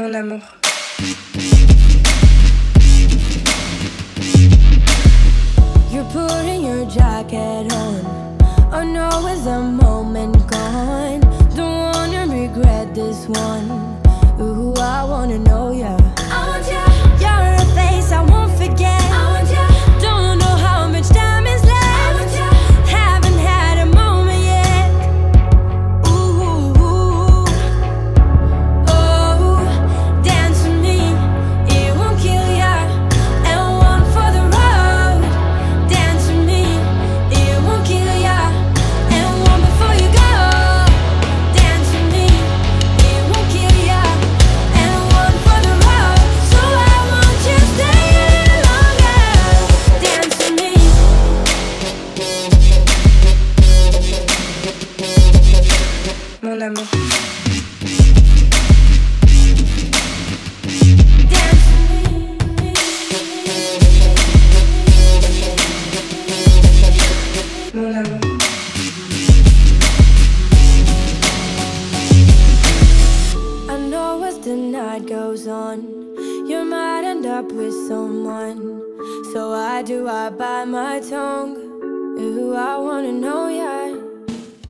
mon amour. You're putting your jacket on. I know it's a moment gone. Don't wanna regret this one. Ooh, I wanna know ya. I want ya. You're a face I won't forget. I want ya. Don't know how much time is left. I want ya. Haven't had a moment yet. Ooh, oh, dance with me, it won't kill ya. And one for the road. Dance with me, it won't kill ya. And one before you go. Dance with me, it won't kill ya. And one for the road. So I want you to stay longer. Dance with me. Mon amour. Dance with me. Mon amour. I know as the night goes on, you might end up with someone. So I do, I bite my tongue.